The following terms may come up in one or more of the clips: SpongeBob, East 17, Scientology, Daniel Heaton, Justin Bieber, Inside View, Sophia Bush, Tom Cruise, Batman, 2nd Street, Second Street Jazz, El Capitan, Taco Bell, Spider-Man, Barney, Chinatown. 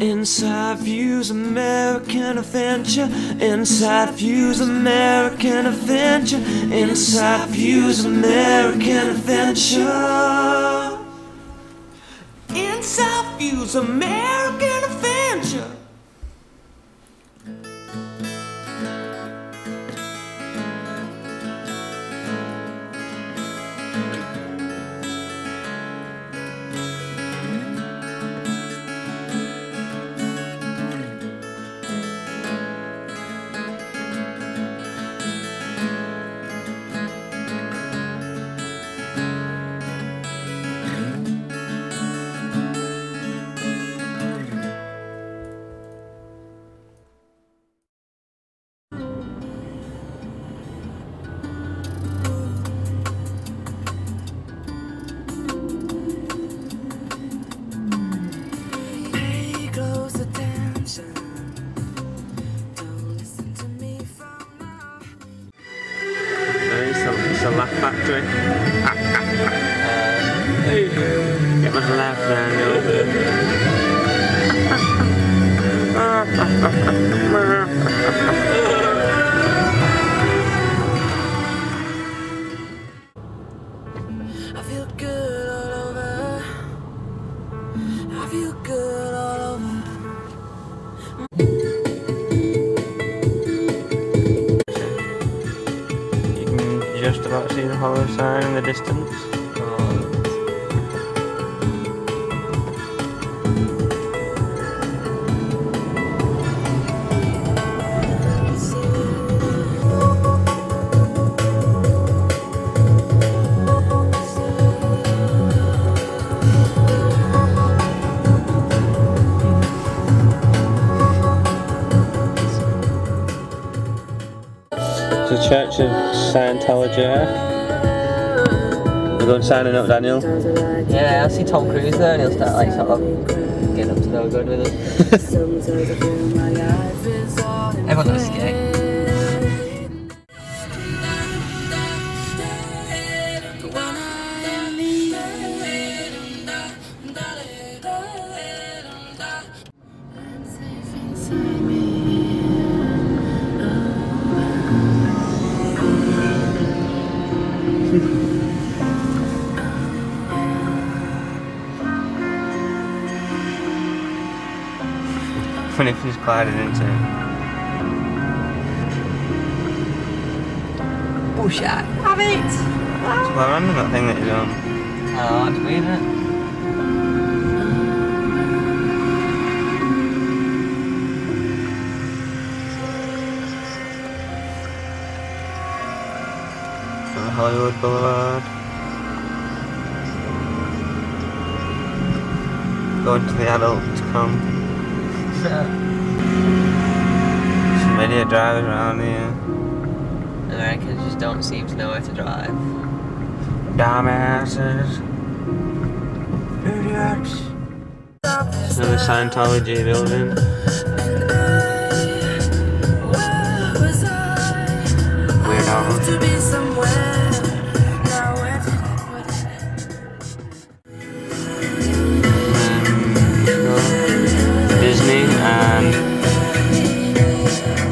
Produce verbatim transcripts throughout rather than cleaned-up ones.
Inside View's American Adventure. Inside View's American Adventure. Inside View's American Adventure. Inside View's American Adventure. A laugh factory. Ah, ah, ah. Hey. Get my laugh, Daniel. I feel good all over. I feel good all over. Just about to see the hollow sign in the distance. The Church of Scientology. We're going signing up, Daniel. Yeah, I'll see Tom Cruise there and he'll start like sort of getting up to no good with us. Everyone knows it's funny if he's gliding into it. Bullshit. Have it! It's quite random, that thing that he's on. Oh, that's weird, isn't it? Hollywood Boulevard. Going to the adult com. There's many drivers around here. Americans just don't seem to know where to drive. Dumbasses. Idiots. Another Scientology building.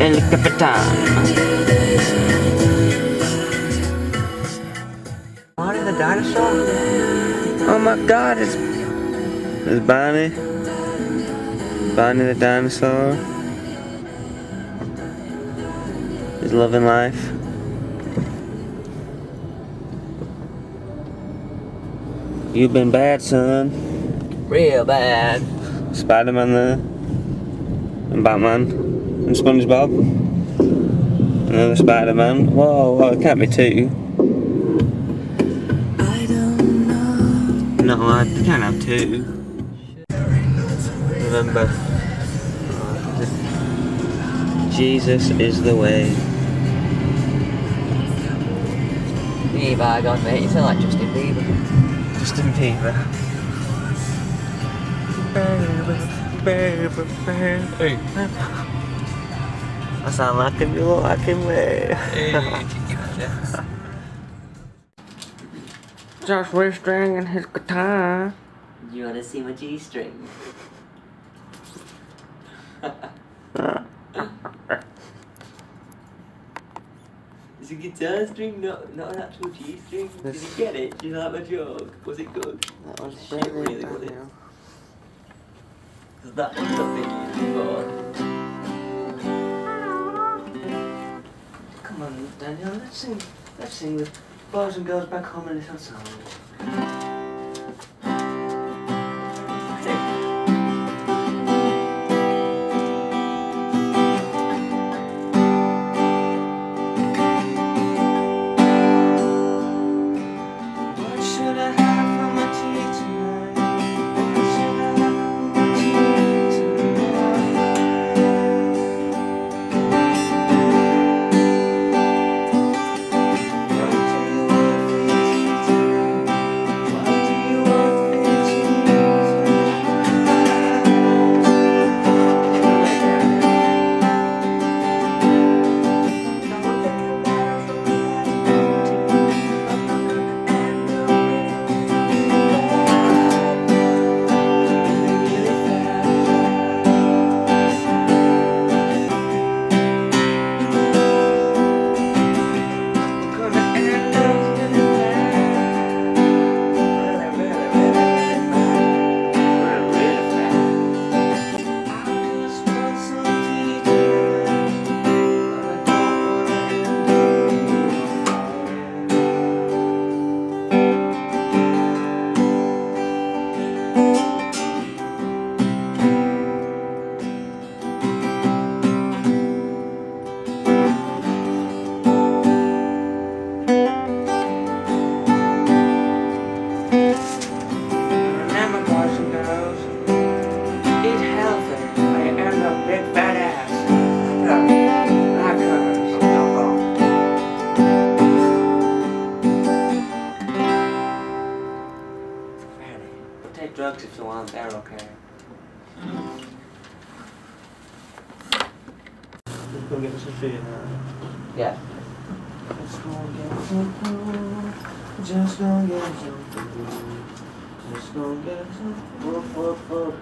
El Capitan. Barney the dinosaur? Oh my god, it's... It's Barney. Barney the dinosaur. He's loving life. You've been bad, son. Real bad. Spider-Man there. And Batman. And SpongeBob. Another Spider-Man. Whoa, whoa, it can't be two. I don't know. Not allowed, you can't have two. Remember, Jesus is the way. Yeah, by God, mate, you sound like Justin Bieber. Justin Bieber. Baby, baby, baby. Hey. I sound like him, you look like him, mate. Josh G-string and his guitar. You wanna see my G-string? Is a guitar string not, not an actual G string? Did you get it? Did you like my joke? Was it good? That was shit, really, was it? Because that was something you before. Come on, Daniel, let's sing. Let's sing with boys and girls back home a little song. Drugs if you want, they're okay. Let's go get some food now. Yeah. Let's go get some food. Just go get some food. Just go get some food. food, food.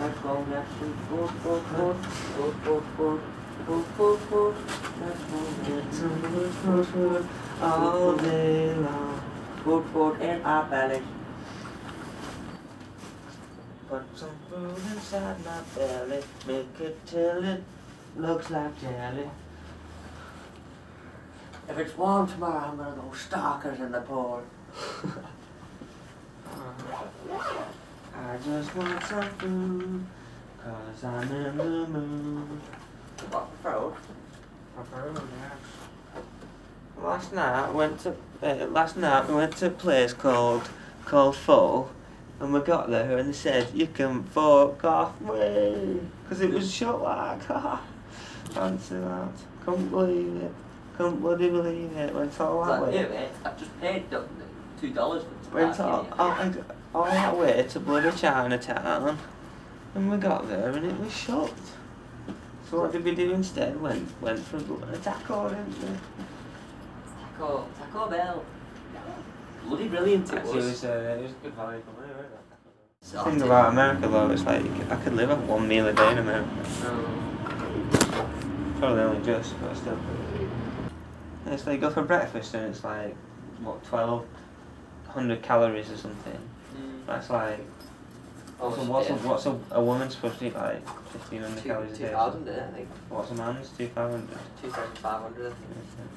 Let's go get some food. Food, food, food, food, food, food, food, food. Let's go get some food, food, food, all day long. Food, food, in our belly. Put some food inside my belly, make it till it looks like jelly. If it's warm tomorrow, I'm gonna go stalkers in the pool. I just want some food, cause I'm in the mood. What food? What food, yes. Last night, I went to, uh, last night we went to a place called, called Full. And we got there and they said, you can fuck off me. Because it was shut like that. Fancy that. Couldn't believe it. Couldn't bloody believe it. Went all that way. It, mate. I've just paid two dollars for Went that, all, all, all that way to bloody Chinatown. And we got there and it was shut. So what did we do instead? Went went for a taco, didn't we? Taco, Taco Bell. Bloody brilliant it was. Uh, it was a good value for me, wasn't it? The thing about America though, it's like, I could live off one meal a day in America. Oh. Probably only just, but still. And it's like, go for breakfast and it's like, what, twelve hundred calories or something. Mm. That's like, oh, what's, a, what's, a, what's a, a woman supposed to eat like fifteen hundred two, calories a day? two thousand, I think. What's a man's? two thousand five hundred? two thousand five hundred, I think.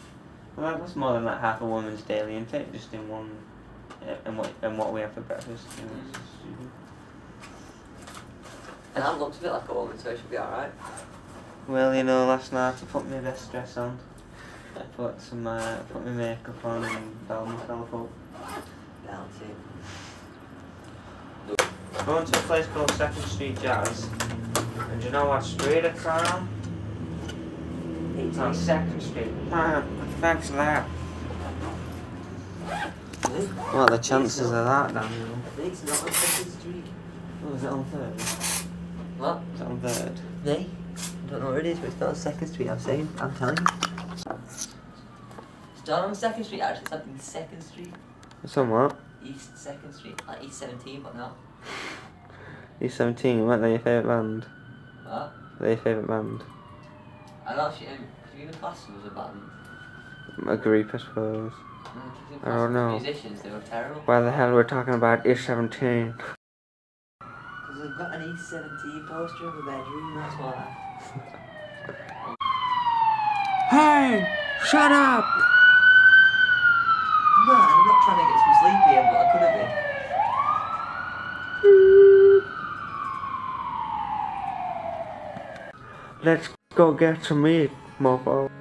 Well, that's more than like half a woman's daily intake, just in one, uh, and what and what we have for breakfast. You know, mm. And that looks a bit like a woman, so it should be alright. Well, you know, last night I put my best dress on, I put some, uh, put my makeup on, and belled myself up. Belted. I went to a place called Second Street Jazz, and you know what street it's on? It's on Second Street. Ah. Thanks for that. What are the chances of that, Daniel? It's not on Second Street. What, is it on third? What? Is it on third? Nay. I don't know where it is, but it's not on Second Street, I'm saying. I'm telling you. It's not on Second Street, actually. It's on Second Street. It's on what? East Second Street. Like East seventeen, but no. East seventeen, weren't they your favourite band? Huh? Were they your favourite band? I don't actually, um, could you even class them as a band? A group, I suppose. Mm, I don't know. Musicians, they were terrible. Why the hell we're talking about East seventeen? Because we've got an East seventeen poster in the bedroom, that's why. Hey! Shut up! No, I'm not trying to get some sleep here, but I could have been. Let's go get some meat, mofo.